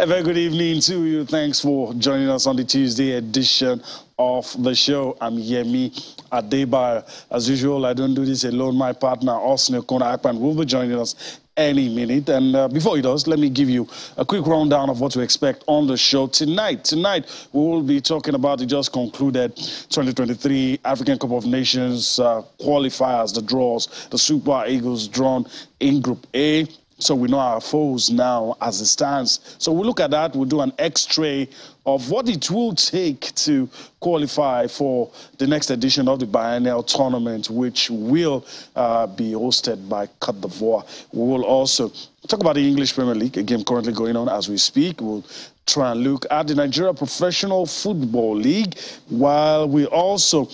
A very good evening to you. Thanks for joining us on the Tuesday edition of the show. I'm Yemi Adebayo. As usual, I don't do this alone. My partner, Osa Kona Akpan, will be joining us any minute. And before he does, let me give you a quick rundown of what to expect on the show tonight. Tonight, we will be talking about the just concluded 2023 African Cup of Nations qualifiers, the draws, the Super Eagles drawn in Group A. So we know our foes now as it stands. So we'll look at that. We'll do an X-ray of what it will take to qualify for the next edition of the biennial tournament, which will be hosted by Cote d'Ivoire. We will also talk about the English Premier League, a game currently going on as we speak. We'll try and look at the Nigeria Professional Football League, while we also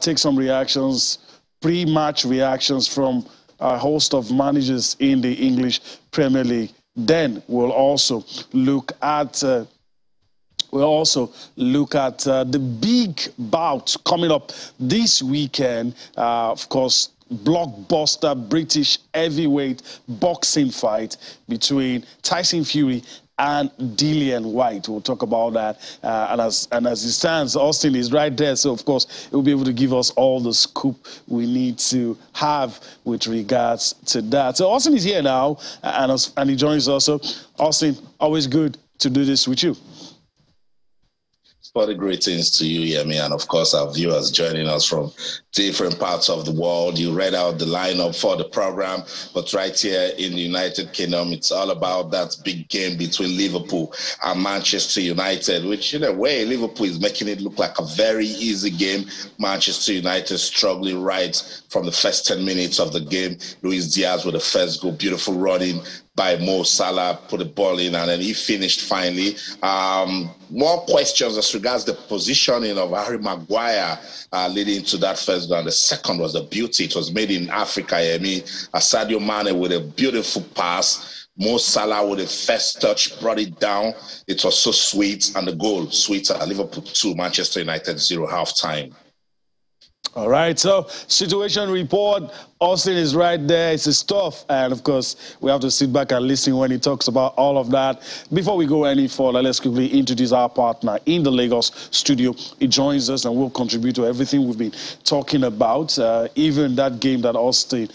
take some reactions, pre-match reactions from a host of managers in the English Premier League. Then we'll also look at the big bout coming up this weekend. Of course, blockbuster British heavyweight boxing fight between Tyson Fury and Dillian White. We'll talk about that. And as it stands, Austin is right there. So, of course, he'll be able to give us all the scoop we need to have with regards to that. So, Austin is here now, and he joins us. So, Austin, always good to do this with you. Well, greetings to you, Yemi, and of course our viewers joining us from different parts of the world. You read out the lineup for the program, but right here in the United Kingdom, it's all about that big game between Liverpool and Manchester United, which in a way, Liverpool is making it look like a very easy game. Manchester United struggling right from the first 10 minutes of the game. Luis Diaz with the first goal, beautiful running by Mo Salah, put the ball in, and then he finished finally. More questions as regards the positioning of Harry Maguire leading to that first goal. And the second was the beauty. It was made in Africa, Yemi. Sadio Mane with a beautiful pass. Mo Salah with a first touch, brought it down. It was so sweet. And the goal, sweeter. Liverpool 2, Manchester United 0, half-time. All right, so situation report. Austin is right there. It's his stuff. And, of course, we have to sit back and listen when he talks about all of that. Before we go any further, let's quickly introduce our partner in the Lagos studio. He joins us and will contribute to everything we've been talking about, even that game that Austin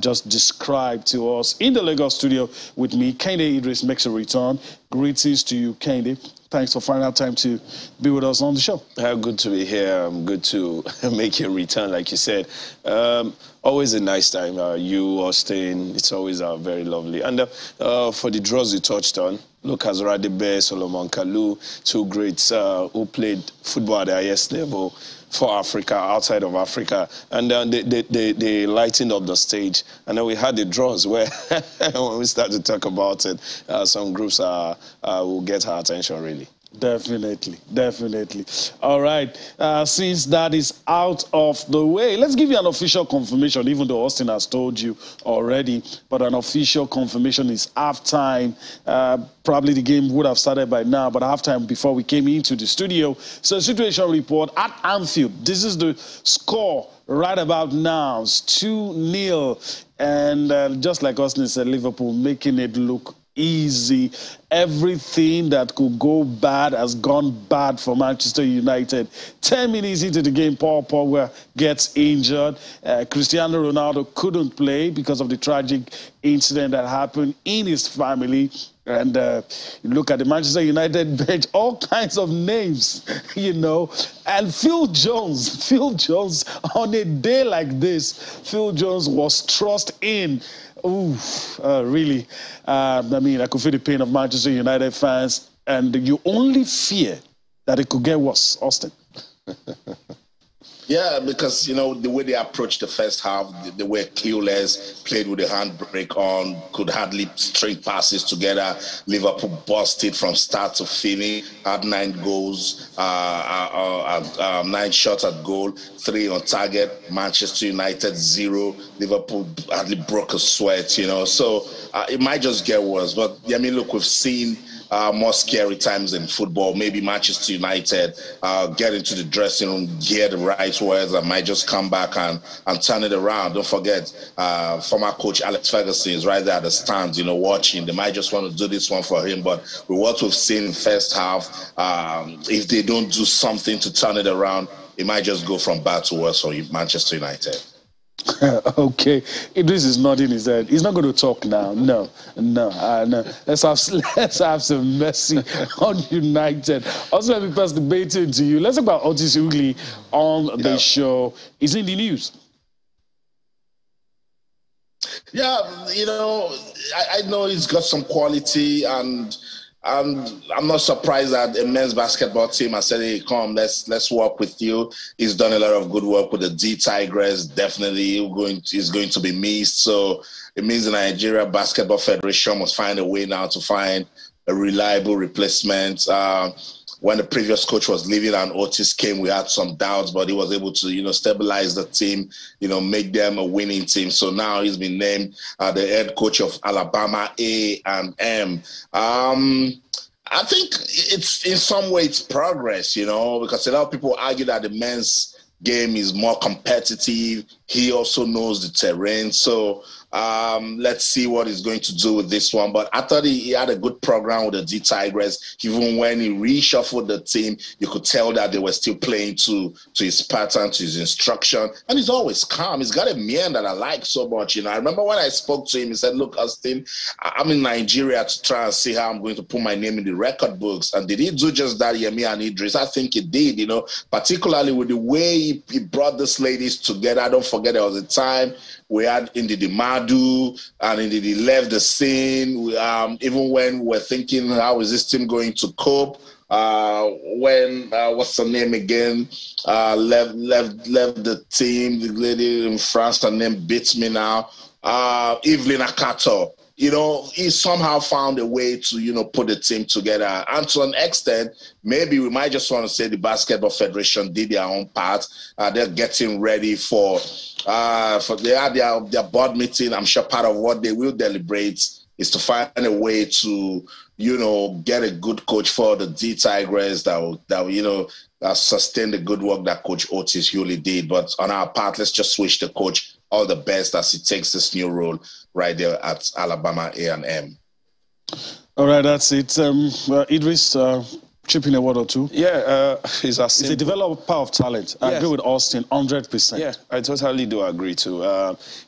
just described to us. In the Lagos studio with me, Kenny Idris makes a return. Greetings to you, Kenny. Thanks for finding out time to be with us on the show. Good to be here. Good to make your return, like you said. Always a nice time. You, Austin, it's always very lovely. And for the draws you touched on, Lucas Radebe, Salomon Kalou, two greats who played football at the highest level for Africa, outside of Africa. And they lightened up the stage. And then we had the draws where when we start to talk about it, some groups will get our attention, really. Definitely. All right. Since that is out of the way, let's give you an official confirmation, even though Austin has told you already, but an official confirmation is halftime. Probably the game would have started by now, but halftime before we came into the studio. So situation report at Anfield. This is the score right about now. It's 2-0. And just like Austin said, Liverpool making it look easy. Everything that could go bad has gone bad for Manchester United. 10 minutes into the game, Paul Pogba gets injured. Cristiano Ronaldo couldn't play because of the tragic incident that happened in his family. And you look at the Manchester United bench, all kinds of names, you know. And Phil Jones, on a day like this, Phil Jones was thrust in. Oof, really. I mean, I could feel the pain of Manchester United fans. And you only fear that it could get worse, Austin. Yeah, because, you know, the way they approached the first half, they were clueless, played with a handbrake on, could hardly string passes together. Liverpool busted from start to finish, had 9 goals, 9 shots at goal, 3 on target, Manchester United 0. Liverpool hardly broke a sweat, you know. So it might just get worse. But, I mean, look, we've seen more scary times in football. Maybe Manchester United get into the dressing room, get the right words, and might just come back and turn it around. Don't forget, former coach Alex Ferguson is right there at the stands, you know, watching. They might just want to do this one for him. But with what we've seen in the first half, if they don't do something to turn it around, it might just go from bad to worse for Manchester United. Okay, Idris is nodding his head. He's not going to talk now. No. Let's have some mercy on United. Also, let me pass the baton to you. Let's talk about Otis Hughley on the show. He's in the news. Yeah, you know, I know he's got some quality, and I'm not surprised that a men's basketball team has said, hey, come, let's work with you. He's done a lot of good work with the D-Tigress. Definitely he's going to be missed. So it means the Nigeria Basketball Federation must find a way now to find a reliable replacement. When the previous coach was leaving and Otis came, we had some doubts, but he was able to, you know, stabilize the team, you know, make them a winning team. So now he's been named the head coach of Alabama A&M. I think it's in some way it's progress, you know, because a lot of people argue that the men's game is more competitive. He also knows the terrain. So let's see what he's going to do with this one. But I thought he had a good program with the D-Tigress. Even when he reshuffled the team, you could tell that they were still playing to his pattern, to his instruction. And he's always calm. He's got a mien that I like so much. You know, I remember when I spoke to him, he said, look, Austin, I'm in Nigeria to try and see how I'm going to put my name in the record books. And did he do just that, Yemi and Idris? I think he did, you know, particularly with the way he brought these ladies together. I don't forget there was a time we had Ndidi Madu and Ndidi left the scene. Even when we're thinking, how is this team going to cope? When what's her name again? Left the team. The lady in France, her name beats me now. Evelyn Akato. You know, he somehow found a way to, you know, put the team together. And to an extent, maybe we might just want to say the Basketball Federation did their own part. They're getting ready for their board meeting. I'm sure part of what they will deliberate is to find a way to, you know, get a good coach for the D-Tigress that will, you know, sustain the good work that Coach Otis Hughley did. But on our part, let's just wish the coach all the best as he takes this new role right there at Alabama A&M. All right, that's it. Idris, chip in a word or two. Yeah, it's a simple. It's a developer of talent. I agree with Austin 100%. Yeah, I totally do agree too.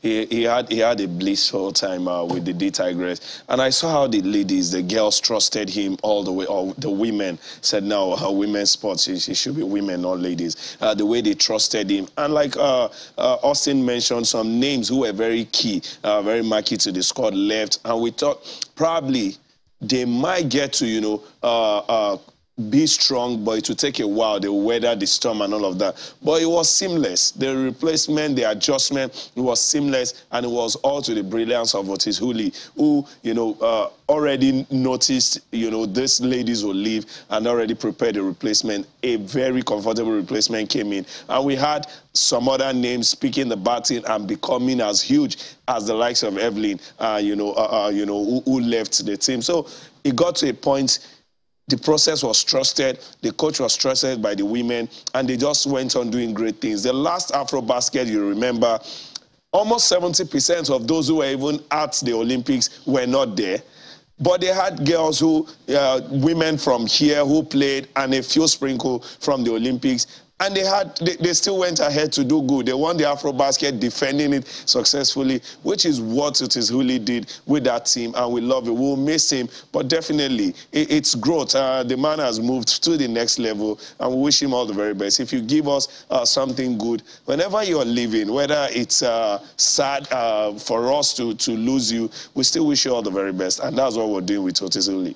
He had a blissful time with the D-Tigress, and I saw how the ladies, the girls, trusted him all the way. Or the women said, "No, her women's sports, it should be women, not ladies." The way they trusted him, and like Austin mentioned, some names who were very key, very marquee to the squad left, and we thought probably they might get to, you know, be strong, but it will take a while. They will weather the storm and all of that. But it was seamless. The replacement, the adjustment, it was seamless, and it was all to the brilliance of Otis Hughley, who, you know, already noticed, you know, these ladies will leave and already prepared a replacement. A very comfortable replacement came in. And we had some other names picking the baton and becoming as huge as the likes of Evelyn, who left the team. So it got to a point. The process was trusted, the coach was trusted by the women, and they just went on doing great things. The last AfroBasket, you remember, almost 70% of those who were even at the Olympics were not there. But they had girls who, women from here who played, and a few sprinkle from the Olympics. And they still went ahead to do good. They won the AfroBasket, defending it successfully, which is what Otis Hughley did with that team, and we love it. We'll miss him, but definitely it's growth. The man has moved to the next level, and we wish him all the very best. If you give us something good, whenever you're leaving, whether it's sad for us to lose you, we still wish you all the very best, and that's what we're doing with Otis Hughley.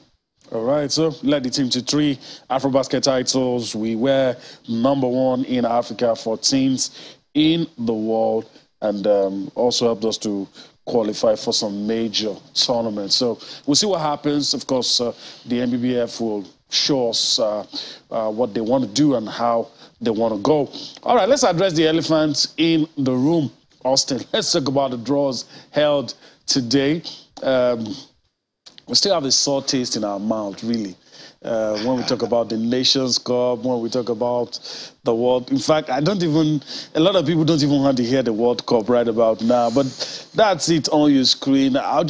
All right, so led the team to 3 AfroBasket titles. We were #1 in Africa, 14th in the world, and also helped us to qualify for some major tournaments. So we'll see what happens. Of course, the NBBF will show us what they want to do and how they want to go. All right, let's address the elephant in the room, Austin. Let's talk about the draws held today. we still have a sour taste in our mouth, really. When we talk about the Nations Cup, when we talk about the World... In fact, I don't even... A lot of people don't even want to hear the World Cup right about now. But that's it on your screen. I'll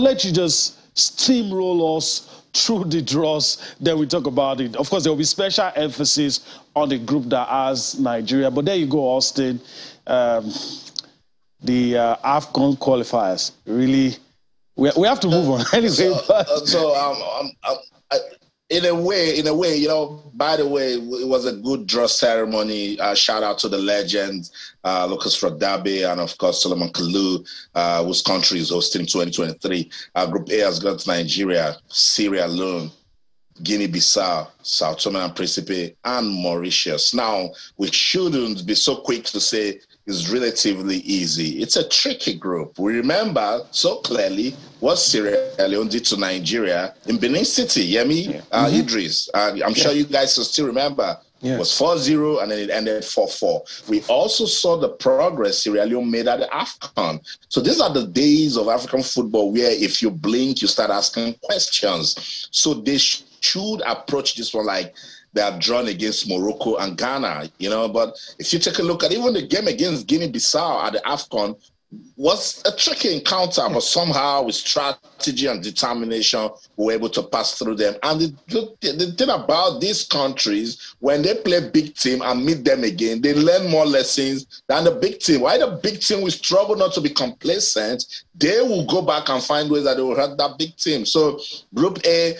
let you just steamroll us through the draws, then we talk about it. Of course, there will be special emphasis on the group that has Nigeria. But there you go, Austin. The AFCON qualifiers, really... We have to move on anyway. In a way, you know, by the way, it was a good draw ceremony. Shout out to the legends, Lucas Radebe, and of course, Salomon Kalou, whose country is hosting 2023. Group A has got Nigeria, Sierra Leone, Guinea-Bissau, Sao Tome and Principe, and Mauritius. Now, we shouldn't be so quick to say it's relatively easy. It's a tricky group. We remember so clearly what Sierra Leone did to Nigeria in Benin City. Yemi Idris, I'm sure you guys will still remember. It was 4-0 and then it ended 4-4. We also saw the progress Sierra Leone made at the AFCON. So these are the days of African football where if you blink, you start asking questions. So they should approach this one like they are drawn against Morocco and Ghana, you know. But if you take a look at even the game against Guinea-Bissau at the AFCON, was a tricky encounter, but somehow with strategy and determination, we were able to pass through them. And the thing about these countries, when they play big team and meet them again, they learn more lessons than the big team. Why the big team will struggle not to be complacent, they will go back and find ways that they will hurt that big team. So Group A,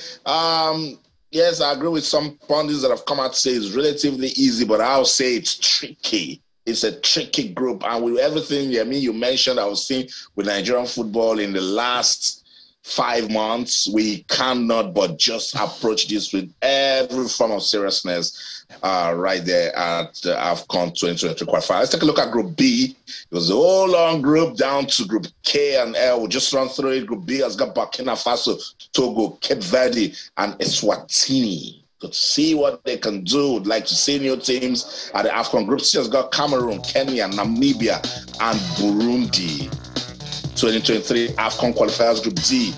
yes, I agree with some pundits that have come out to say it's relatively easy, but I'll say it's tricky. It's a tricky group. And with everything, I mean, you mentioned, I was seeing with Nigerian football in the last 5 months, we cannot but just approach this with every form of seriousness right there at the AFCON 2023 qualifiers. Let's take a look at Group B. It was a whole long group down to Group K and L. We'll just run through it. Group B has got Burkina Faso, Togo, Cape Verde, and Eswatini. Could see what they can do. Would like to see new teams at the AFCON. Group C has got Cameroon, Kenya, Namibia, and Burundi. 2023 AFCON qualifiers. Group D,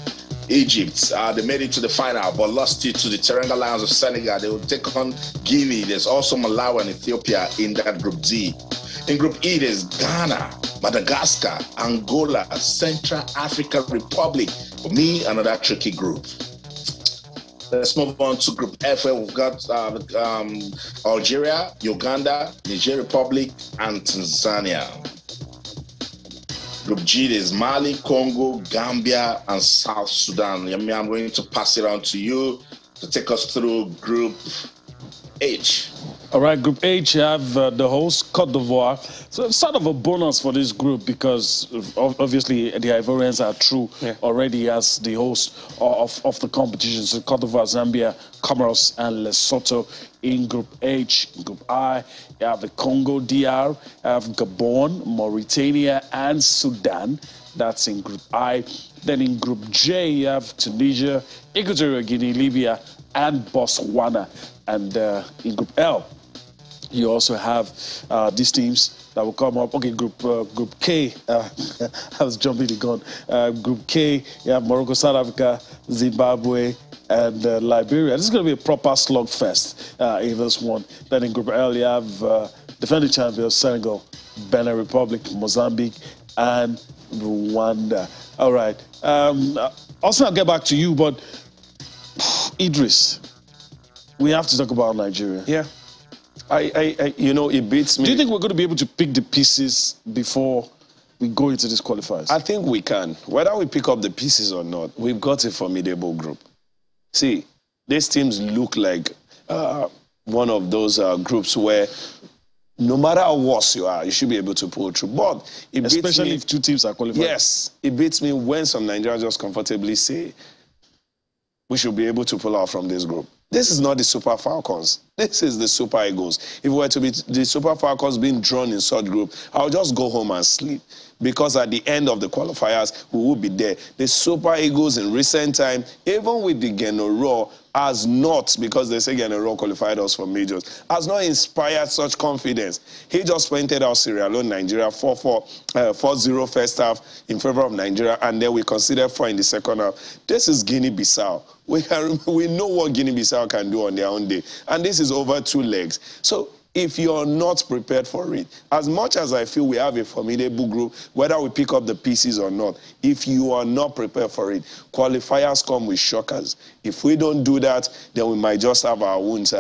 Egypt. They made it to the final, but lost it to the Teranga Lions of Senegal. They will take on Guinea. There's also Malawi and Ethiopia in that Group D. In Group E, there's Ghana, Madagascar, Angola, Central African Republic. For me, another tricky group. Let's move on to Group F, where we've got Algeria, Uganda, Niger Republic, and Tanzania. Group G, there's Mali, Congo, Gambia, and South Sudan. I mean, I'm going to pass it on to you to take us through Group H. All right, Group H, you have the host, Cote d'Ivoire. So it's sort of a bonus for this group because obviously the Ivorians are through already as the host of the competition. So Cote d'Ivoire, Zambia, Comoros, and Lesotho in Group H. In Group I, you have the Congo DR, you have Gabon, Mauritania, and Sudan. That's in Group I. Then in Group J, you have Tunisia, Equatorial Guinea, Libya, and Botswana. And in Group L, you also have these teams that will come up. Okay, Group K, I was jumping the gun. Group K, you have Morocco, South Africa, Zimbabwe, and Liberia. This is going to be a proper slugfest in this one. Then in Group L, you have defending champions Senegal, Benin Republic, Mozambique, and Rwanda. All right. Also, I'll get back to you, but Idris, we have to talk about Nigeria. Yeah. I you know, it beats me. Do you think we're going to be able to pick the pieces before we go into these qualifiers? I think we can. Whether we pick up the pieces or not, we've got a formidable group. See, these teams look like one of those groups where no matter how worse you are, you should be able to pull through. But it beats me. Especially if two teams are qualified. Yes. It beats me when some Nigerians just comfortably say, we should be able to pull out from this group. This is not the Super Falcons. This is the Super Eagles. If we were to be the Super Falcons being drawn in such group, I'll just go home and sleep, because at the end of the qualifiers, we will be there. The Super Eagles in recent time, even with the Genoro, has not, because they say Genoro qualified us for majors, has not inspired such confidence. He just pointed out Sierra Leone, Nigeria, 4-0 first half in favor of Nigeria, and then we considered 4 in the second half. This is Guinea-Bissau. We know what Guinea-Bissau can do on their own day, and this is over 2 legs. So if you're not prepared for it, as much as I feel we have a formidable group, whether we pick up the pieces or not, if you are not prepared for it, qualifiers come with shockers. If we don't do that, then we might just have our wounds,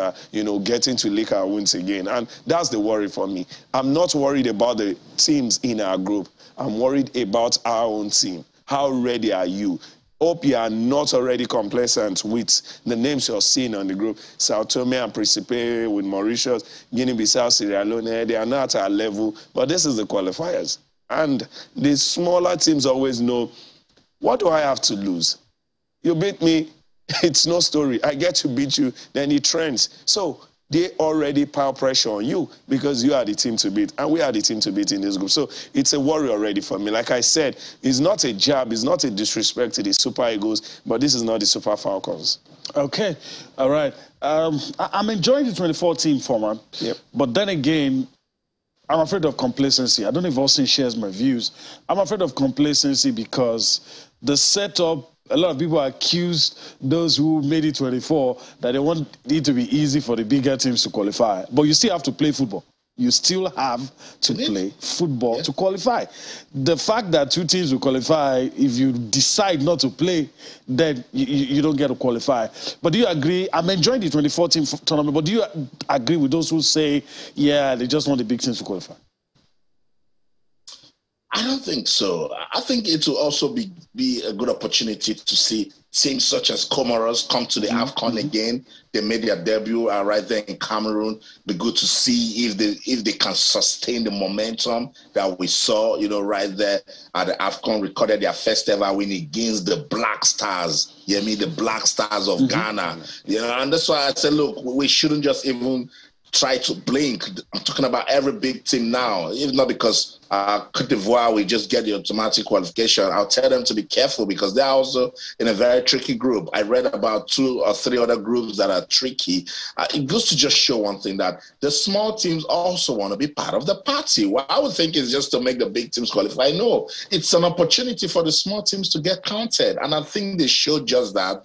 getting to lick our wounds again. And that's the worry for me. I'm not worried about the teams in our group. I'm worried about our own team. How ready are you? Hope you are not already complacent with the names you're seeing on the group. Sao Tome and Principe with Mauritius, Guinea-Bissau, Sierra Leone, they are not at our level, but this is the qualifiers. And the smaller teams always know, what do I have to lose? You beat me, it's no story. I get to beat you, then it trends. So they already pile pressure on you because you are the team to beat, and we are the team to beat in this group. So it's a worry already for me. Like I said, it's not a jab, it's not a disrespect to the Super Eagles, but this is not the Super Falcons. Okay, all right. I'm enjoying the 2014 format, yep. But then again, I'm afraid of complacency. I don't know if Austin shares my views. I'm afraid of complacency because the setup, a lot of people accused those who made it 24 that they want it to be easy for the bigger teams to qualify. But you still have to play football. You still have to play football to qualify. The fact that 2 teams will qualify, if you decide not to play, then you don't get to qualify. But do you agree? I'm enjoying the 2014 tournament, but do you agree with those who say, yeah, they just want the big teams to qualify? I don't think so. I think it will also be a good opportunity to see teams such as Comoros come to the AFCON again. They made their debut right there in Cameroon. Be good to see if they can sustain the momentum that we saw, right there at the AFCON. Recorded their first ever win against the Black Stars. You know, the Black Stars of Ghana. And that's why I said, look, we shouldn't just even try to blink. I'm talking about every big team now, even not because Cote d'Ivoire, we just get the automatic qualification. I'll tell them to be careful because they're also in a very tricky group. I read about 2 or 3 other groups that are tricky. It goes to just show one thing, that the small teams also want to be part of the party. What I would think is just to make the big teams qualify. No, it's an opportunity for the small teams to get counted. And I think they showed just that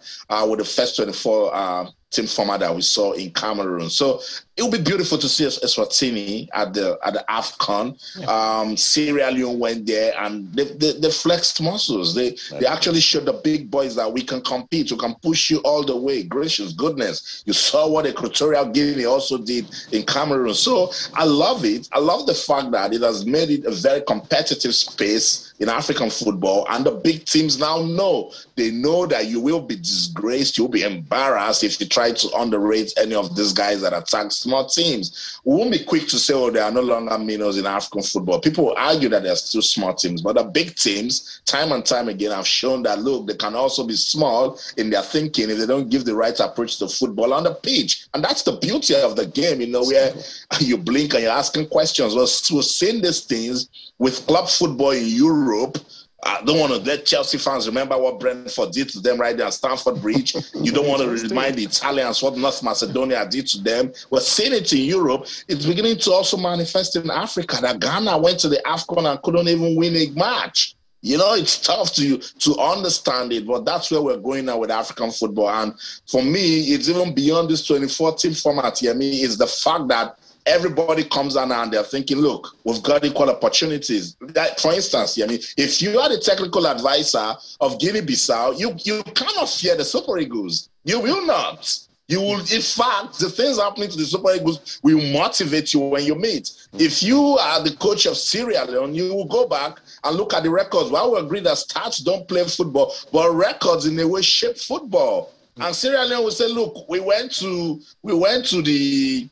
with the first 24 team format that we saw in Cameroon. So it would be beautiful to see Eswatini at the AFCON. Sierra Leone went there and they flexed muscles. They actually showed the big boys that we can compete, we can push you all the way. Gracious goodness. You saw what Equatorial Guinea also did in Cameroon. So I love it. I love the fact that it has made it a very competitive space in African football, and the big teams now know. They know that you will be disgraced, you'll be embarrassed if you try to underrate any of these guys that attack small teams. We won't be quick to say, oh, they are no longer minnows in African football. People will argue that they're still small teams, but the big teams, time and time again, have shown that, look, they can also be small in their thinking if they don't give the right approach to football on the pitch. And that's the beauty of the game, where you blink and you're asking questions. Well, we've seen these things with club football in Europe. I don't want to let Chelsea fans remember what Brentford did to them right there at Stamford Bridge. You don't want to remind the Italians what North Macedonia did to them. We're seeing it in Europe. It's beginning to also manifest in Africa, that Ghana went to the AFCON and couldn't even win a match. It's tough to understand it, but that's where we're going now with African football. And for me, it's even beyond this 2014 format. It's the fact that everybody comes out and they're thinking, look, we've got equal opportunities. For instance, if you are the technical advisor of Guinea-Bissau, you cannot fear the Super Eagles. You will not. You will, in fact, the things happening to the Super Eagles will motivate you when you meet. If you are the coach of Sierra Leone, you will go back and look at the records. Well, we agree that stats don't play football, but records in a way shape football. And Sierra Leone will say, look, we went to the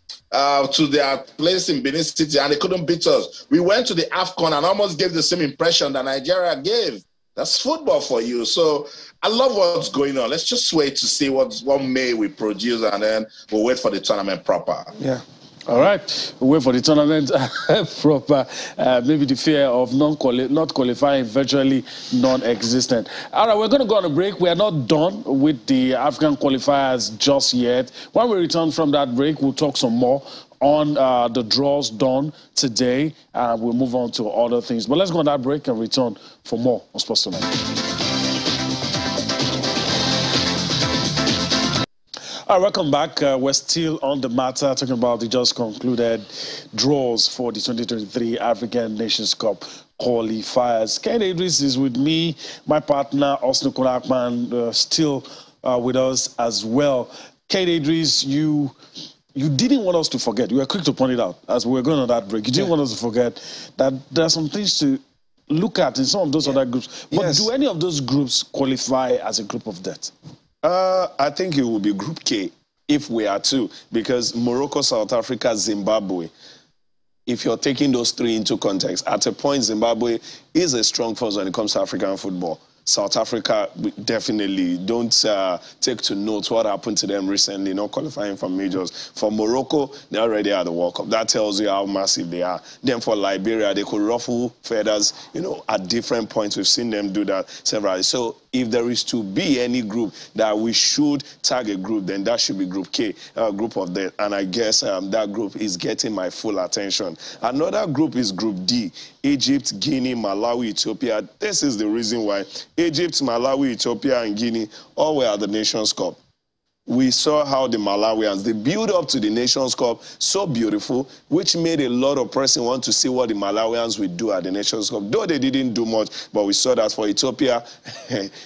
to their place in Benin City and they couldn't beat us. We went to the AFCON and almost gave the same impression that Nigeria gave. That's football for you. So I love what's going on. Let's just wait to see what May we produce, and then we'll wait for the tournament proper. Yeah. All right, we'll wait for the tournament proper. Maybe the fear of not qualifying virtually non-existent. All right, we're going to go on a break. We are not done with the African qualifiers just yet. When we return from that break, we'll talk some more on the draws done today. We'll move on to other things. But let's go on that break and return for more on Sports Tonight. All right, welcome back. We're still on the matter, talking about the just concluded draws for the 2023 African Nations Cup qualifiers. Kenny Idris is with me, my partner, Osa Kona Akpan, still with us as well. Kenny Idris, you didn't want us to forget. You were quick to point it out as we were going on that break. You didn't want us to forget that there are some things to look at in some of those other groups. But do any of those groups qualify as a group of death? I think it will be Group K if we are two, because Morocco, South Africa, Zimbabwe, if you're taking those three into context, at a point Zimbabwe is a strong force when it comes to African football. South Africa, definitely don't take to note what happened to them recently, not qualifying for majors. For Morocco, they already had the World Cup. That tells you how massive they are. Then for Liberia, they could ruffle feathers, you know, at different points. We've seen them do that several. So if there is to be any group that we should tag a group, then that should be Group K, Group of Death. And I guess that group is getting my full attention. Another group is Group D. Egypt, Guinea, Malawi, Ethiopia. This is the reason why Egypt, Malawi, Ethiopia, and Guinea all were at the Nations Cup. We saw how the Malawians, they build up to the Nations Cup so beautiful, which made a lot of person want to see what the Malawians would do at the Nations Cup. Though they didn't do much, but we saw that for Ethiopia,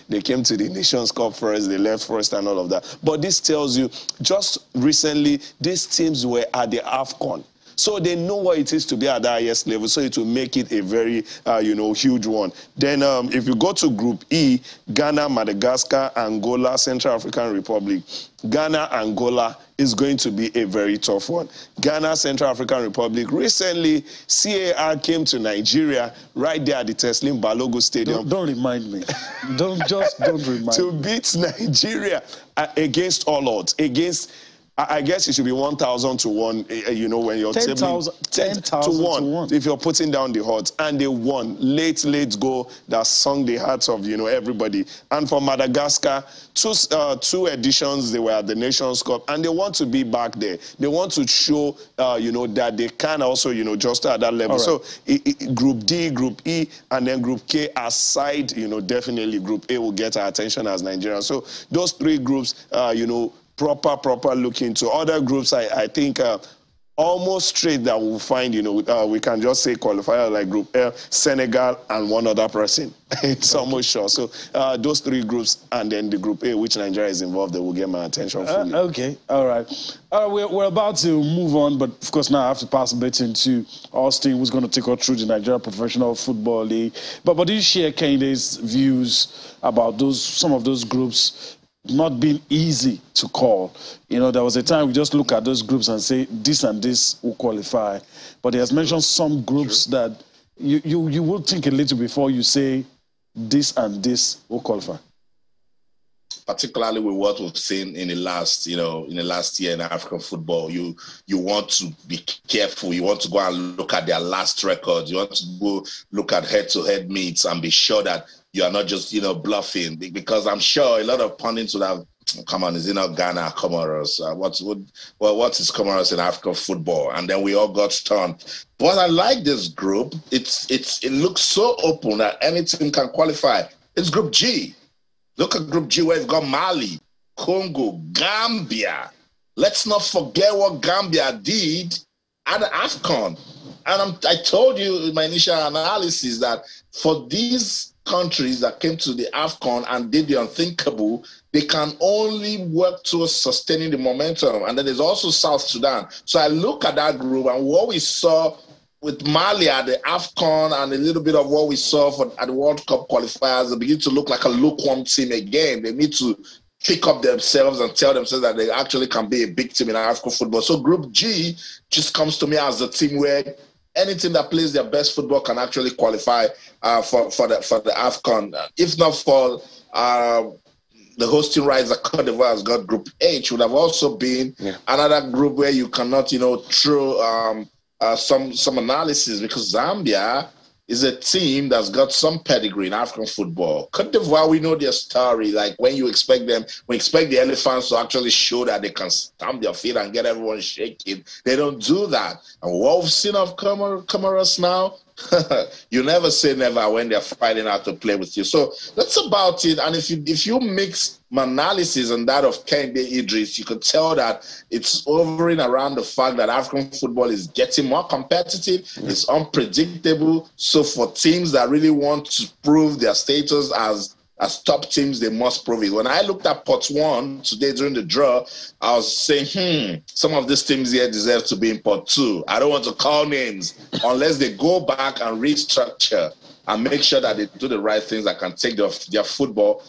they came to the Nations Cup first, they left first and all of that. But this tells you, just recently, these teams were at the AFCON. So they know what it is to be at the highest level, so it will make it a very, you know, huge one. Then if you go to Group E, Ghana, Madagascar, Angola, Central African Republic. Ghana, Angola is going to be a very tough one. Ghana, Central African Republic. Recently, CAR came to Nigeria right there at the Teslim Balogun Stadium. Don't remind me. Don't remind to me. To beat Nigeria against all odds, against... I guess it should be 1,000 to 1, you know, when you're 10,000 to 1, if you're putting down the odds. And they won. Late goal that sung the hearts of, you know, everybody. And for Madagascar, two editions, they were at the Nations Cup, and they want to be back there. They want to show, you know, that they can also, you know, just at that level. Right. So Group D, Group E, and then Group K aside, you know, definitely Group A will get our attention as Nigerians. So those three groups, you know, proper look into. Other groups, I think almost straight that we'll find, you know, we can just say qualifier like Group L, Senegal, and one other person. It's almost sure. So those three groups, and then the Group A, which Nigeria is involved, they will get my attention fully. Okay, all right. We're about to move on, but of course now I have to pass a bit into Austin, who's going to take us through the Nigeria Professional Football League. But do you share Kenny's views about some of those groups not been easy to call? You know, there was a time we just look at those groups and say this and this will qualify, but he has mentioned some groups that you will think a little before you say this and this will qualify. Particularly with what we've seen in the last, you know, in the last year in African football, you want to be careful. You want to go and look at their last record. You want to go look at head-to-head meets and be sure that you are not just, you know, bluffing, because I'm sure a lot of pundits would have, come on, is it not Ghana, Comoros? What is Comoros in African football? And then we all got stunned. But I like this group. It looks so open that any team can qualify. It's Group G. Look at Group G, where you've got Mali, Congo, Gambia. Let's not forget what Gambia did at the AFCON. And I told you in my initial analysis that for these countries that came to the AFCON and did the unthinkable, they can only work towards sustaining the momentum. And then there's also South Sudan. So I look at that group and what we saw with Mali at the AFCON and a little bit of what we saw at the World Cup qualifiers, they begin to look like a lukewarm team again. They need to pick up themselves and tell themselves that they actually can be a big team in African football. So Group G just comes to me as a team where any team that plays their best football can actually qualify for the AFCON. If not for the hosting rights that Cote d'Ivoire has got, Group H would have also been another group where you cannot, you know, through some analysis, because Zambia is a team that's got some pedigree in African football. Cote d'Ivoire, we know their story. Like, when you expect them, we expect the elephants to actually show that they can stamp their feet and get everyone shaking. They don't do that. And what we've seen of Comoros now, you never say never when they're fighting out to play with you. So that's about it. And if you mix my analysis and that of Kenny Idris, you could tell that it's hovering around the fact that African football is getting more competitive, it's unpredictable. So for teams that really want to prove their status as top teams, they must prove it. When I looked at pot one today during the draw, I was saying, some of these teams here deserve to be in pot two. I don't want to call names unless they go back and restructure and make sure that they do the right things that can take their football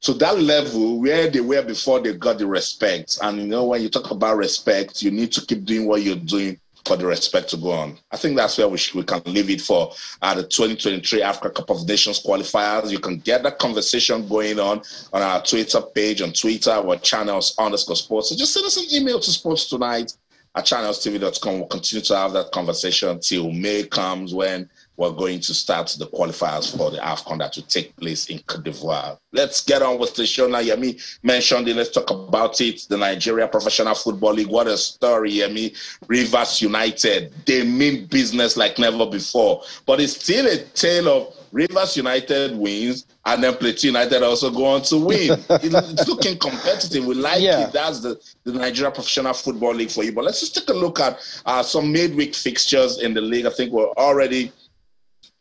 to that level where they were before they got the respect. And, you know, when you talk about respect, you need to keep doing what you're doing for the respect to go on. I think that's where we can leave it for the 2023 Africa Cup of Nations qualifiers. You can get that conversation going on our Twitter page, on Twitter, our channels_sports. So just send us an email to sports tonight@channelstv.com. We'll continue to have that conversation until May comes, when we're going to start the qualifiers for the AFCON that will take place in Cote d'Ivoire. Let's get on with the show now. Yemi mentioned it. Let's talk about it. The Nigeria Professional Football League. What a story, Yemi. Rivers United. They mean business like never before. But it's still a tale of Rivers United wins and then Plateau United also go on to win. It's looking competitive. We like it. That's the Nigeria Professional Football League for you. But let's just take a look at some midweek fixtures in the league. I think we're already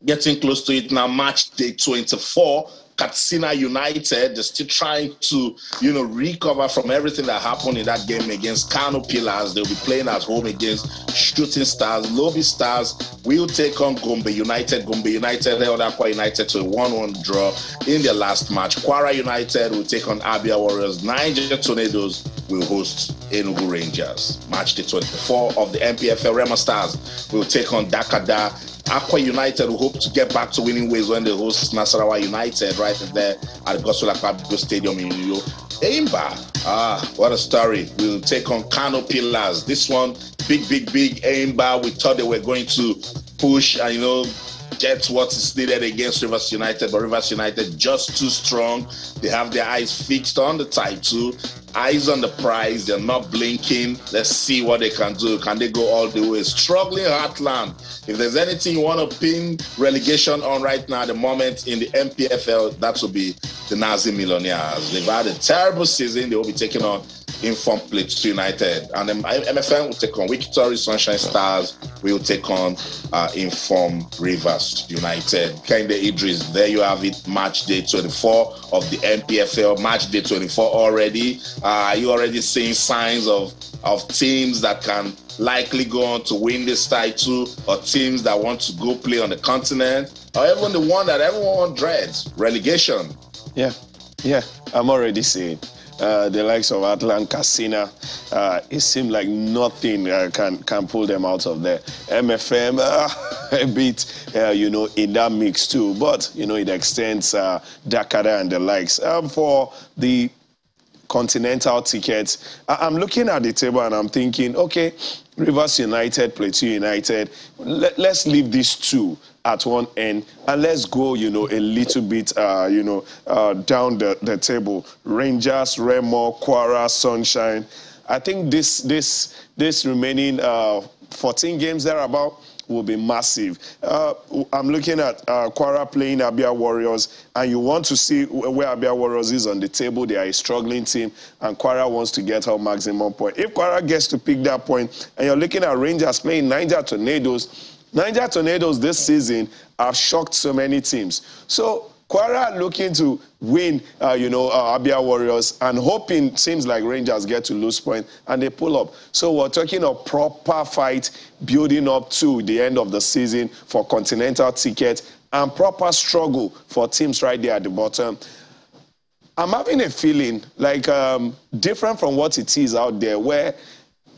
getting close to it now. Match day 24, Katsina United, they're still trying to, you know, recover from everything that happened in that game against Kano Pillars. They'll be playing at home against Shooting Stars. Lobi Stars will take on Gombe United. Gombe United held Akwa United to a 1-1 draw in their last match. Kwara United will take on Abia Warriors. Niger Tornadoes will host Enugu Rangers. Match day 24 of the MPFL, Rema Stars will take on Dakada. Akwa United will hope to get back to winning ways when they host Nasarawa United right there at Gosola Akpabio Stadium in New York. Aimba, what a story, will take on Kano Pillars. This one, big Aimba. We thought they were going to push and, you know, get what is needed against Rivers United, but Rivers United just too strong. They have their eyes fixed on the title, eyes on the prize. They're not blinking. Let's see what they can do. Can they go all the way? Struggling Heartland. If there's anything you want to pin relegation on right now, at the moment in the MPFL, that will be the Nazi Millionaires. They've had a terrible season. They will be taking on Inform Plateau United. And MFN will take on Victory. Sunshine Stars will take on Inform Rivers United. Kenny Idris, there you have it. Match day 24 of the MPFL. Match day 24 already. Are you already seeing signs of teams that can likely go on to win this title, or teams that want to go play on the continent, or even the one that everyone dreads, relegation? Yeah, I'm already seeing the likes of Atlant, Katsina. It seemed like nothing can pull them out of there. MFM a bit, you know, in that mix too. But, you know, it extends Dakada and the likes. For the continental tickets, I'm looking at the table and I'm thinking, okay, Rivers United, Plateau United, let's leave these two at one end and let's go, you know, a little bit, you know, down the table. Rangers, Remo, Kwara, Sunshine. I think this remaining 14 games thereabout will be massive. I'm looking at Kwara playing Abia Warriors, and you want to see where Abia Warriors is on the table. They are a struggling team, and Kwara wants to get her maximum point. If Kwara gets to pick that point, and you're looking at Rangers playing Niger Tornadoes this season have shocked so many teams. So Kwara looking to win, you know, Abia Warriors, and hoping teams like Rangers get to lose point and they pull up. So we're talking a proper fight building up to the end of the season for continental ticket, and proper struggle for teams right there at the bottom. I'm having a feeling like different from what it is out there, where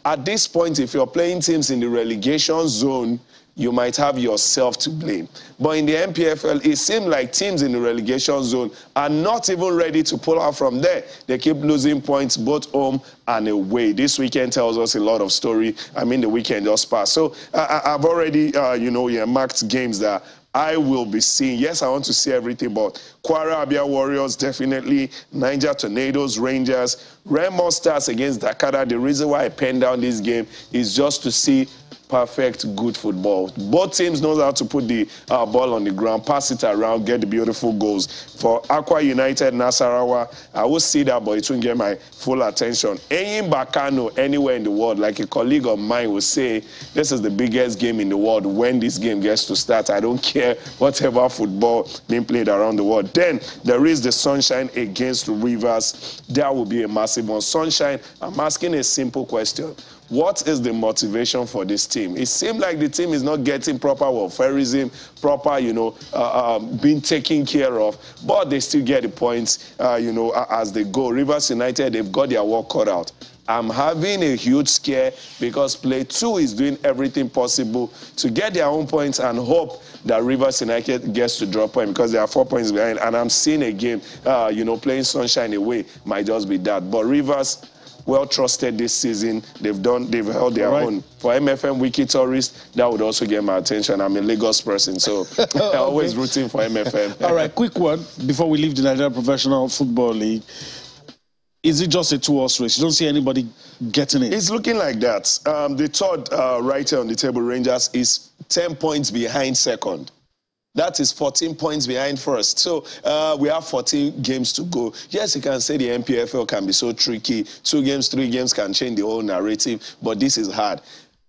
at this point, if you're playing teams in the relegation zone, you might have yourself to blame. But in the MPFL, it seems like teams in the relegation zone are not even ready to pull out from there. They keep losing points both home and away. This weekend tells us a lot of story. I mean, the weekend just passed. So I've already, you know, marked games that I will be seeing. Yes, I want to see everything, but Kwara Abia Warriors, definitely. Niger Tornadoes, Rangers. Remo Stars against Dakar. The reason why I penned down this game is just to see perfect, good football. Both teams know how to put the ball on the ground, pass it around, get the beautiful goals. For Akwa United, Nasarawa, I will see that, but it won't get my full attention. Eyin Bakano, anywhere in the world, like a colleague of mine will say, this is the biggest game in the world. When this game gets to start, I don't care whatever football being played around the world. Then there is the Sunshine against Rivers. That will be a massive one. Sunshine, I'm asking a simple question. What is the motivation for this team? It seems like the team is not getting proper welfareism, proper, you know, being taken care of, but they still get the points, you know, as they go. Rivers United, they've got their work cut out. I'm having a huge scare because Plateau is doing everything possible to get their own points and hope that Rivers United gets to drop point because they are 4 points behind. And I'm seeing a game, you know, playing Sunshine away might just be that. But Rivers, well trusted this season. They've held their own. For MFM Wiki Tourist, that would also get my attention. I'm a Lagos person, so I'm always rooting for MFM. All right, quick one before we leave the Nigerian Professional Football League. Is it just a two-horse race? You don't see anybody getting it? It's looking like that. The third right here on the table, Rangers, is 10 points behind second. That is 14 points behind first. So we have 14 games to go. Yes, you can say the MPFL can be so tricky. 2 games, 3 games can change the whole narrative, but this is hard.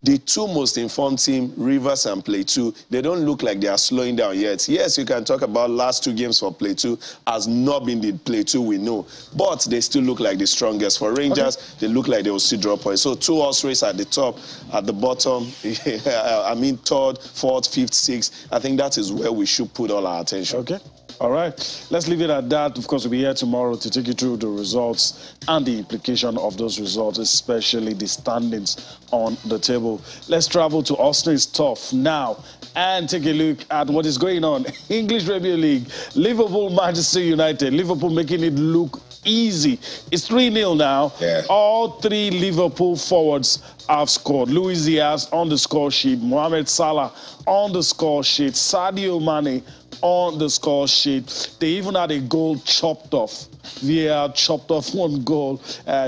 The two most informed team, Rivers and Plateau, they don't look like they are slowing down yet. Yes, you can talk about last 2 games for Plateau as not being the Plateau we know, but they still look like the strongest. For Rangers, they look like they will still drop points. So two horse race at the top, at the bottom. I mean, third, fourth, fifth, sixth. I think that is where we should put all our attention. Okay. All right, let's leave it at that. Of course, we'll be here tomorrow to take you through the results and the implication of those results, especially the standings on the table. Let's travel to Austin's Tough now and take a look at what is going on. English Premier League, Liverpool, Manchester United. Liverpool making it look easy. It's 3-0 now. Yeah. All 3 Liverpool forwards have scored. Luis Diaz on the score sheet, Mohamed Salah on the score sheet, Sadio Mane on the score sheet. They even had a goal chopped off. VAR chopped off 1 goal.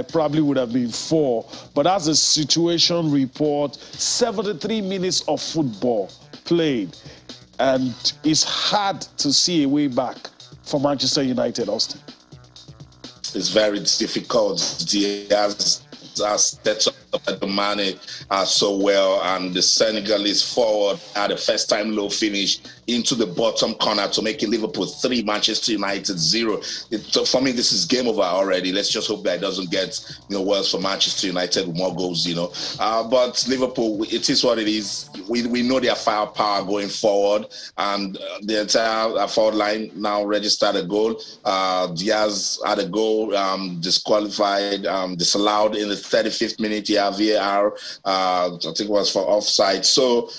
Probably would have been 4. But that's a situation report. 73 minutes of football played. And it's hard to see a way back for Manchester United, Austin. It's very difficult. Diaz has set up at the money so well, and the Senegalese forward at a first-time low finish into the bottom corner to make it Liverpool 3, Manchester United 0. So for me, this is game over already. Let's just hope that it doesn't get, you know, worse for Manchester United with more goals, you know. But Liverpool, it is what it is. We know their firepower going forward, and the entire forward line now registered a goal. Diaz had a goal, disqualified, disallowed in the 35th minute. Yeah, VAR, I think it was for offside. So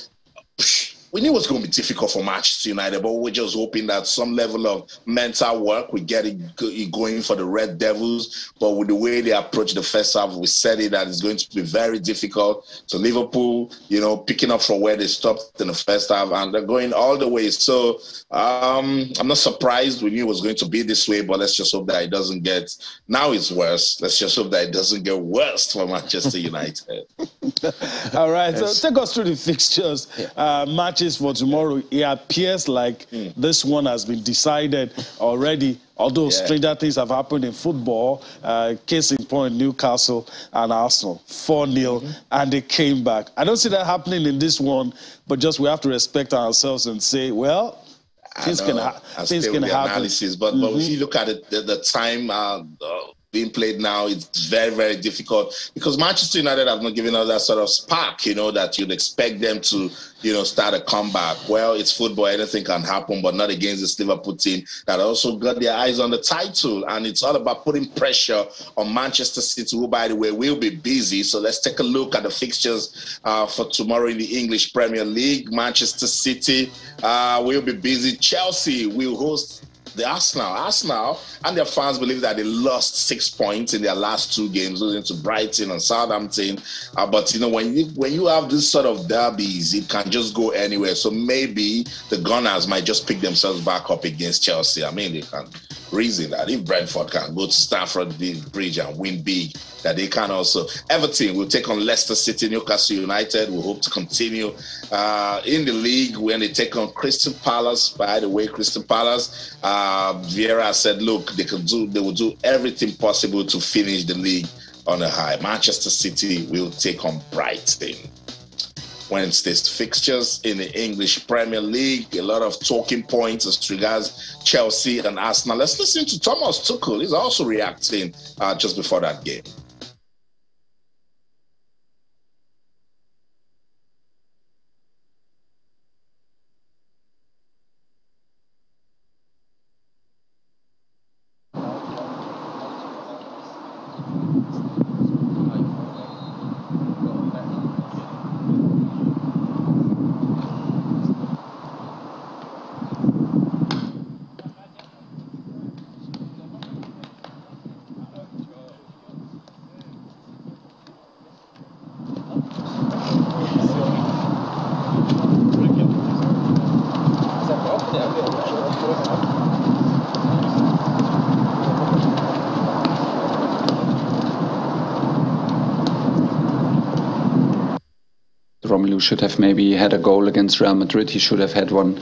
we knew it was going to be difficult for Manchester United, but we're just hoping that some level of mental work, we get it going for the Red Devils. But with the way they approach the first half, we said it, that it's going to be very difficult. So Liverpool, you know, picking up from where they stopped in the first half, and they're going all the way. So I'm not surprised. We knew it was going to be this way, but let's just hope that it doesn't get, now it's worse. Let's just hope that it doesn't get worse for Manchester United. All right, yes. So take us through the fixtures. Match for tomorrow, it appears like this one has been decided already, although stranger things have happened in football. Case in point, Newcastle and Arsenal, 4-0, and they came back. I don't see that happening in this one, but just we have to respect ourselves and say, well, things can happen. Analysis, but if you look at it, the time being played now, it's very, very difficult because Manchester United have not given us that sort of spark, you know, that you'd expect them to, you know, start a comeback. Well, it's football. Anything can happen, but not against this Liverpool team that also got their eyes on the title. And it's all about putting pressure on Manchester City, who, by the way, will be busy. So let's take a look at the fixtures for tomorrow in the English Premier League. Manchester City will be busy. Chelsea will host the Arsenal and their fans believe that they lost 6 points in their last two games, losing to Brighton and Southampton. But you know, when you have this sort of derbies, it can just go anywhere. So maybe the Gunners might just pick themselves back up against Chelsea. I mean, they can reason that if Brentford can go to Stamford Bridge and win big, that they can also. Everton will take on Leicester City. Newcastle United will hope to continue in the league when they take on Crystal Palace. By the way, Crystal Palace, Vieira said, look, they will do everything possible to finish the league on a high. Manchester City will take on Brighton. Wednesday's fixtures in the English Premier League. A lot of talking points as regards Chelsea and Arsenal. Let's listen to Thomas Tuchel. He's also reacting just before that game. Should have maybe had a goal against Real Madrid. He should have had one.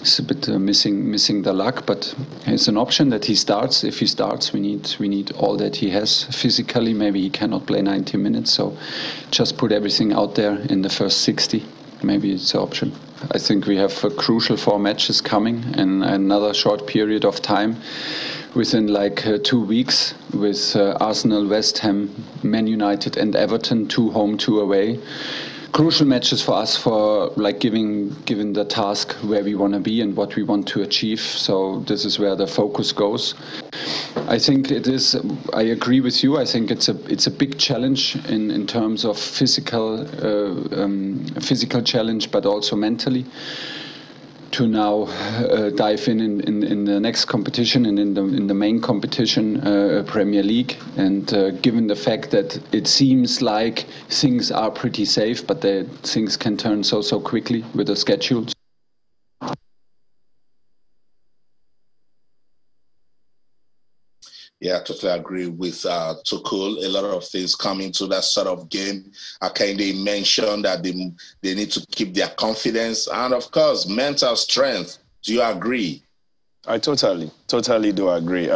He's a bit missing the luck, but it's an option that he starts. If he starts, we need all that he has. Physically, maybe he cannot play 90 minutes, so just put everything out there in the first 60. Maybe it's an option. I think we have a crucial four matches coming in another short period of time, within like 2 weeks, with Arsenal, West Ham, Man United and Everton, 2 home, 2 away. Crucial matches for us for like giving the task where we want to be and what we want to achieve. So this is where the focus goes. I think it is. I agree with you. I think it's a big challenge in terms of physical challenge, but also mentally. To now dive in the next competition and in the main competition, Premier League, and given the fact that it seems like things are pretty safe, but things can turn so quickly with the schedules. Yeah, I totally agree with Tuchel. A lot of things come into that sort of game. They mentioned that they need to keep their confidence and, of course, mental strength. Do you agree? I totally do agree.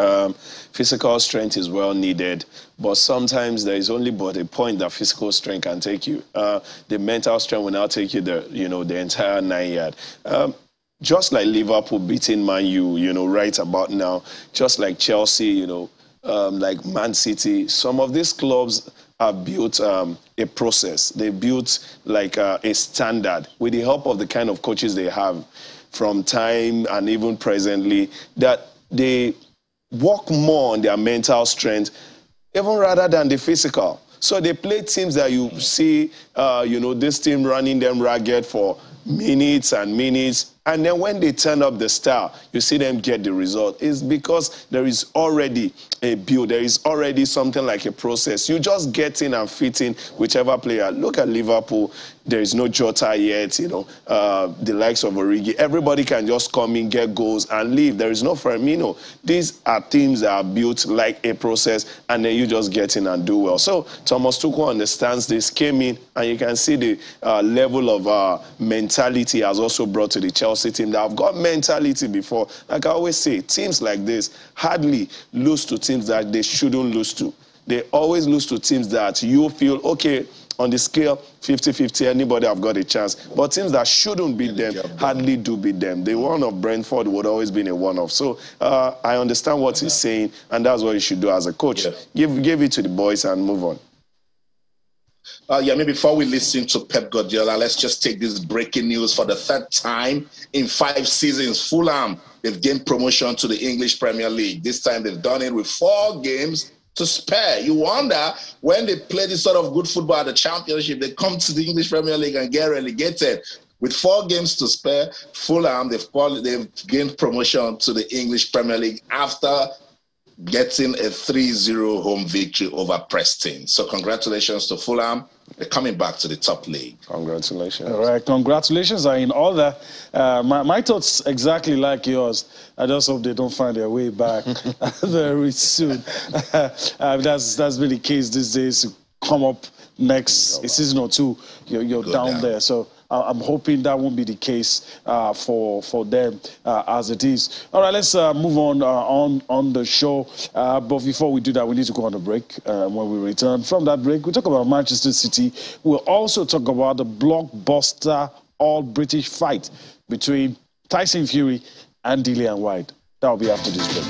Physical strength is well needed, but sometimes there is only but a point that physical strength can take you. The mental strength will now take you the entire 9 yard. Just like Liverpool beating Man U, right about now, just like Chelsea, like Man City, some of these clubs have built a process. They built like a standard with the help of the kind of coaches they have from time and even presently, that they work more on their mental strength even rather than the physical. So they play teams that you see, this team running them ragged for minutes and minutes. And then when they turn up the style, you see them get the result. It's because there is already a build. There is already something like a process. You just get in and fit in whichever player. Look at Liverpool. There is no Jota yet, the likes of Origi. Everybody can just come in, get goals, and leave. There is no Firmino. These are teams that are built like a process, and then you just get in and do well. So Thomas Tuchel understands this, came in, and you can see the level of mentality has also brought to the Chelsea team that have got mentality before. Like I always say, teams like this hardly lose to teams that they shouldn't lose to. They always lose to teams that you feel, okay, on the scale 50-50, anybody have got a chance. But teams that shouldn't beat them hardly do beat them. The one of Brentford would always be a one-off. So I understand what he's saying, and that's what you should do as a coach. Yeah. Give it to the boys and move on. Yeah, maybe before we listen to Pep Guardiola, let's just take this breaking news for the third time in 5 seasons. Fulham, they've gained promotion to the English Premier League. This time they've done it with 4 games to spare. You wonder, when they play this sort of good football at the Championship, they come to the English Premier League and get relegated. With 4 games to spare, Fulham, they've gained promotion to the English Premier League after getting a 3-0 home victory over Preston. So congratulations to Fulham. They're coming back to the top league. Congratulations. All right, congratulations are in order. My thoughts exactly like yours. I just hope they don't find their way back very soon. That's been the case these days. To come up next season or two, you're down there. So I'm hoping that won't be the case for them as it is. All right, let's move on the show. But before we do that, we need to go on a break. When we return from that break, we'll talk about Manchester City. We'll also talk about the blockbuster all-British fight between Tyson Fury and Dillian White. That will be after this break.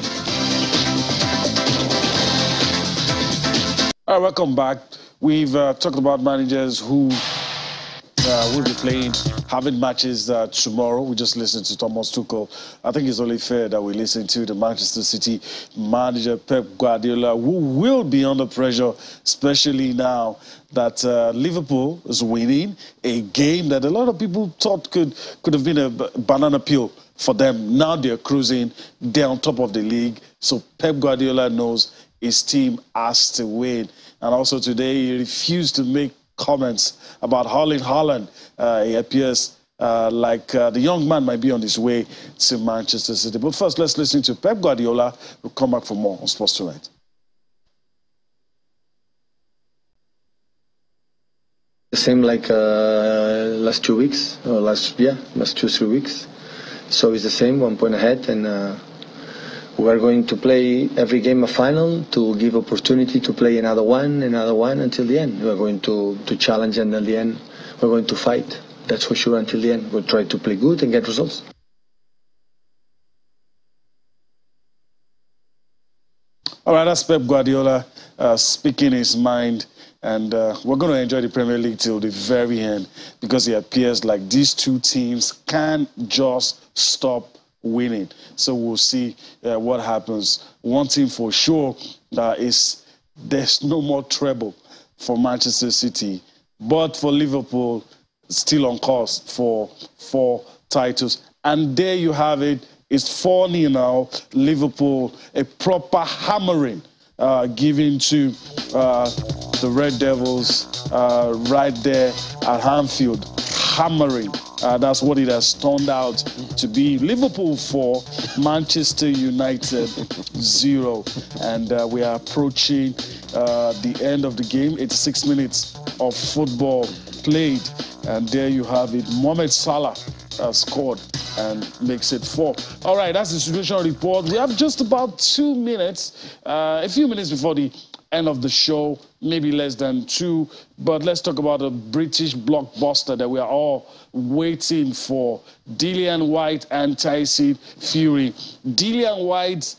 All right, welcome back. We've talked about managers who... we'll be having matches tomorrow. We just listened to Thomas Tuchel. I think it's only fair that we listen to the Manchester City manager, Pep Guardiola, who will be under pressure, especially now that Liverpool is winning a game that a lot of people thought could have been a banana peel for them. Now they're cruising. They're on top of the league. So Pep Guardiola knows his team has to win. And also today, he refused to make comments about Haaland. He appears like the young man might be on his way to Manchester City. But first, let's listen to Pep Guardiola. We'll come back for more on Sports Tonight. The same like last 2 weeks, or last 2-3 weeks. So it's the same, 1 point ahead, and we are going to play every game a final to give opportunity to play another one until the end. We are going to challenge, and at the end we're going to fight. That's for sure. Until the end, we'll try to play good and get results. All right, that's Pep Guardiola speaking his mind. And we're going to enjoy the Premier League till the very end, because it appears like these two teams can't just stop winning. So we'll see what happens. One thing for sure is there's no more treble for Manchester City, but for Liverpool, still on course for 4 titles. And there you have it. It's 4-0 now. Liverpool, a proper hammering given to the Red Devils right there at Anfield. Hammering. That's what it has turned out to be. Liverpool 4, Manchester United 0. And we are approaching the end of the game. It's 6 minutes of football played. And there you have it. Mohamed Salah scored and makes it 4. All right, that's the situation report. We have just about 2 minutes, a few minutes before the end of the show, maybe less than 2, but let's talk about a British blockbuster that we are all waiting for, Dillian White and Tyson Fury. Dillian White,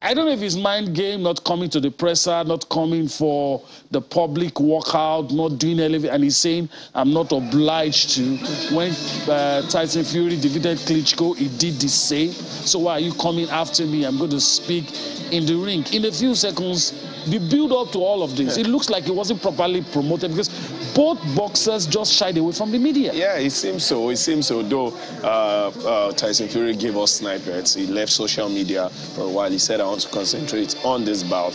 I don't know if his mind game, not coming to the presser, not coming for the public walkout, not doing anything, and he's saying, I'm not obliged to. When Tyson Fury defeated Klitschko, he did the same. So why are you coming after me? I'm going to speak in the ring. In a few seconds, the build-up to all of this, it looks like it wasn't properly promoted, because both boxers just shied away from the media. Yeah, it seems so. It seems so, though Tyson Fury gave us snipers. He left social media for a while. He said, I want to concentrate on this bout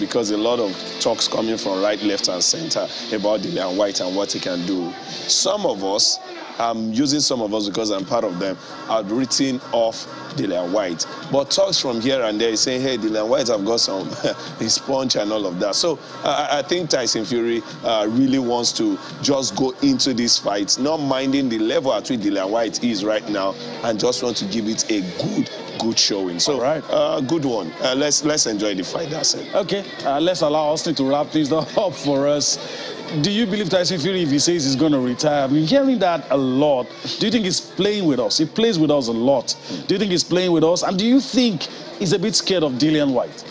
because a lot of talks coming from right, left, and center about Dillian White and what he can do. Some of us, I'm using some of us because I'm part of them, I've written off Dillian White. But talks from here and there saying, hey, Dillian White, I've got some his punch and all of that. So I think Tyson Fury really wants to just go into this fight, not minding the level at which Dillian White is right now, and just want to give it a good good showing. So, all right, good one. Let's enjoy the fight. That's it. Okay, let's allow Austin to wrap things up for us. Do you believe Tyson Fury, if he says he's going to retire? I've been hearing that a lot. Do you think he's playing with us? He plays with us a lot. Do you think he's playing with us? And do you think he's a bit scared of Dillian White?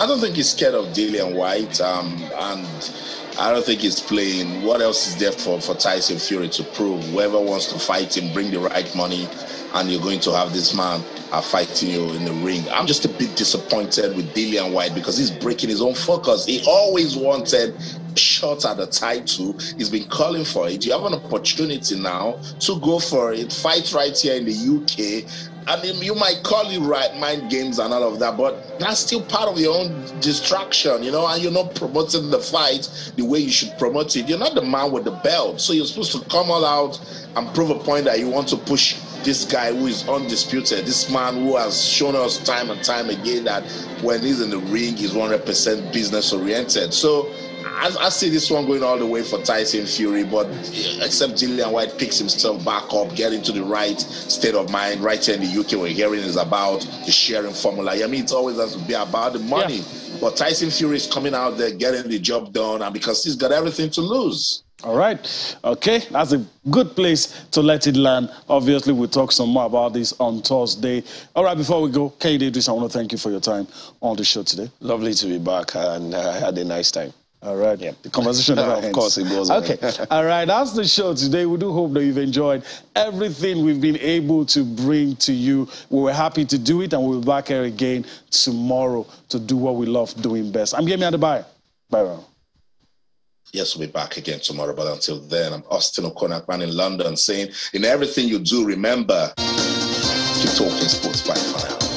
I don't think he's scared of Dillian White, and I don't think he's playing. What else is there for Tyson Fury to prove? Whoever wants to fight him, bring the right money, and you're going to have this man fighting you in the ring. I'm just a bit disappointed with Dillian White because he's breaking his own focus. He always wanted shots at the title. He's been calling for it. You have an opportunity now to go for it. Fight right here in the UK. I mean, you might call it right, mind games and all of that, but that's still part of your own distraction, you know, and you're not promoting the fight the way you should promote it. You're not the man with the belt, so you're supposed to come all out and prove a point that you want to push this guy who is undisputed, this man who has shown us time and time again that when he's in the ring, he's 100% business-oriented. So I see this one going all the way for Tyson Fury, but except Dillian White picks himself back up, get into the right state of mind. Right here in the UK, we're hearing is about the sharing formula. I mean, it always has to be about the money. Yeah. But Tyson Fury is coming out there, getting the job done, and because he's got everything to lose. All right. Okay. That's a good place to let it land. Obviously, we'll talk some more about this on Thursday. All right. Before we go, Kenny Idris, I want to thank you for your time on the show today. Lovely to be back, and I had a nice time. All right. Yeah. The conversation never ends. Of course, it goes on. Okay. All right. That's the show today. We do hope that you've enjoyed everything we've been able to bring to you. We were happy to do it, and we'll be back here again tomorrow to do what we love doing best. I'm Yemi Adebayo. Bye, Ron. Yes, we'll be back again tomorrow, but until then, I'm Austin O'Connor Akpan in London saying, in everything you do, remember, keep talking sports. Bye for now.